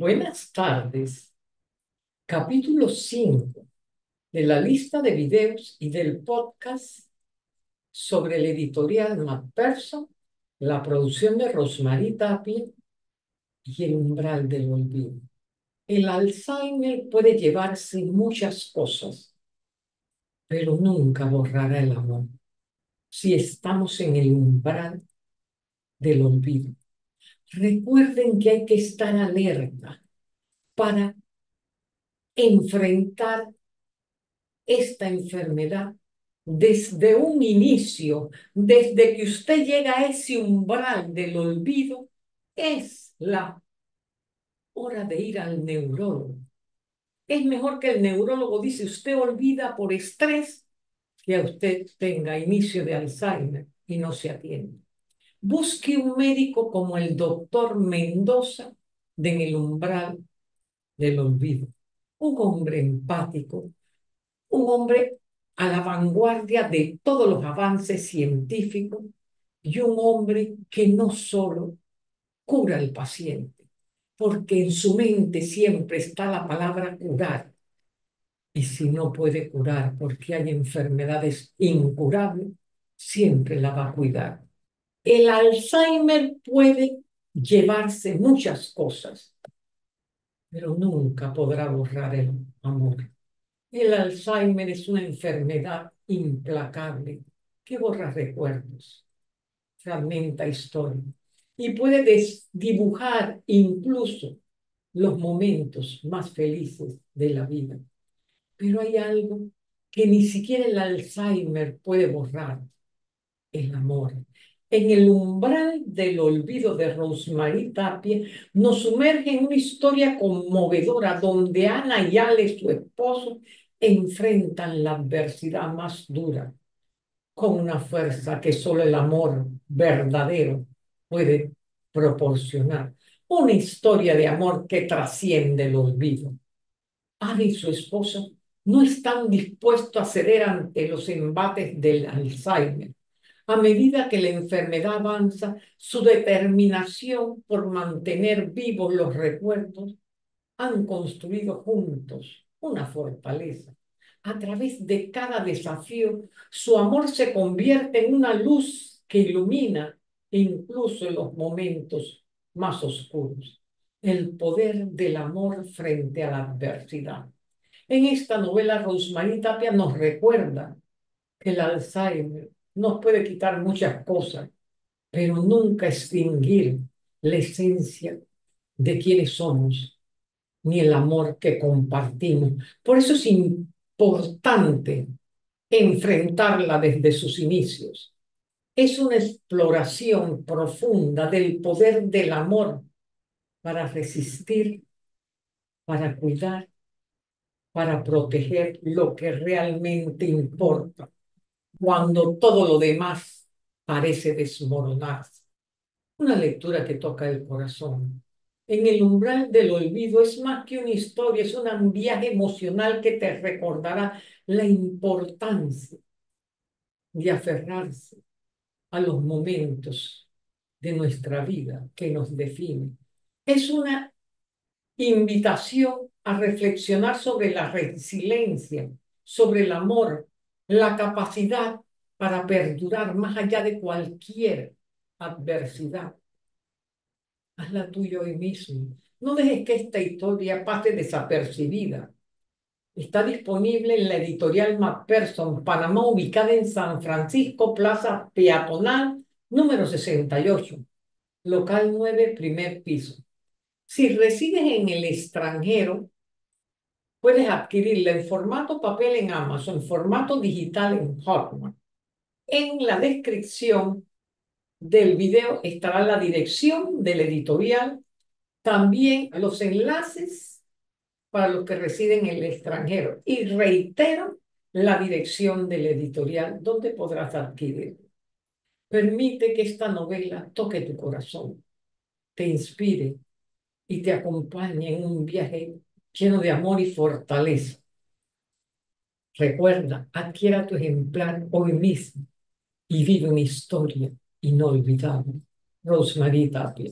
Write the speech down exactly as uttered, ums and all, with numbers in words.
Buenas tardes. Capítulo cinco de la lista de videos y del podcast sobre el editorial McPherson, la producción de Rose Marie Tapia y El umbral del olvido. El Alzheimer puede llevarse muchas cosas, pero nunca borrará el amor si estamos en el umbral del olvido. Recuerden que hay que estar alerta para enfrentar esta enfermedad desde un inicio, desde que usted llega a ese umbral del olvido. Es la hora de ir al neurólogo. Es mejor que el neurólogo dice usted olvida por estrés que a usted tenga inicio de Alzheimer y no se atiende. Busque un médico como el doctor Mendoza de En el umbral del olvido. Un hombre empático, un hombre a la vanguardia de todos los avances científicos y un hombre que no solo cura al paciente, porque en su mente siempre está la palabra curar. Y si no puede curar porque hay enfermedades incurables, siempre la va a cuidar. El Alzheimer puede llevarse muchas cosas, pero nunca podrá borrar el amor. El Alzheimer es una enfermedad implacable que borra recuerdos, fragmenta historia y puede desdibujar incluso los momentos más felices de la vida. Pero hay algo que ni siquiera el Alzheimer puede borrar: el amor. En el umbral del olvido de Rose Marie Tapia nos sumerge en una historia conmovedora donde Ana y Ale, su esposo, enfrentan la adversidad más dura con una fuerza que solo el amor verdadero puede proporcionar. Una historia de amor que trasciende el olvido. Ana y su esposa no están dispuestos a ceder ante los embates del Alzheimer. A medida que la enfermedad avanza, su determinación por mantener vivos los recuerdos han construido juntos una fortaleza. A través de cada desafío, su amor se convierte en una luz que ilumina incluso en los momentos más oscuros. El poder del amor frente a la adversidad. En esta novela, Rose Marie Tapia nos recuerda que el Alzheimer nos puede quitar muchas cosas, pero nunca extinguir la esencia de quienes somos, ni el amor que compartimos. Por eso es importante enfrentarla desde sus inicios. Es una exploración profunda del poder del amor para resistir, para cuidar, para proteger lo que realmente importa, cuando todo lo demás parece desmoronarse. Una lectura que toca el corazón. En el umbral del olvido es más que una historia, es un viaje emocional que te recordará la importancia de aferrarse a los momentos de nuestra vida que nos definen. Es una invitación a reflexionar sobre la resiliencia, sobre el amor, la capacidad para perdurar más allá de cualquier adversidad. Hazla tuya hoy mismo. No dejes que esta historia pase desapercibida. Está disponible en la editorial McPherson, Panamá, ubicada en San Francisco, plaza peatonal número sesenta y ocho, local nueve, primer piso. Si resides en el extranjero, puedes adquirirla en formato papel en Amazon, en formato digital en Hotmart. En la descripción del video estará la dirección del editorial, también los enlaces para los que residen en el extranjero. Y reitero la dirección del editorial donde podrás adquirirla. Permite que esta novela toque tu corazón, te inspire y te acompañe en un viaje lleno de amor y fortaleza. Recuerda, adquiera tu ejemplar hoy mismo y vive una historia inolvidable. Rose Marie Tapia.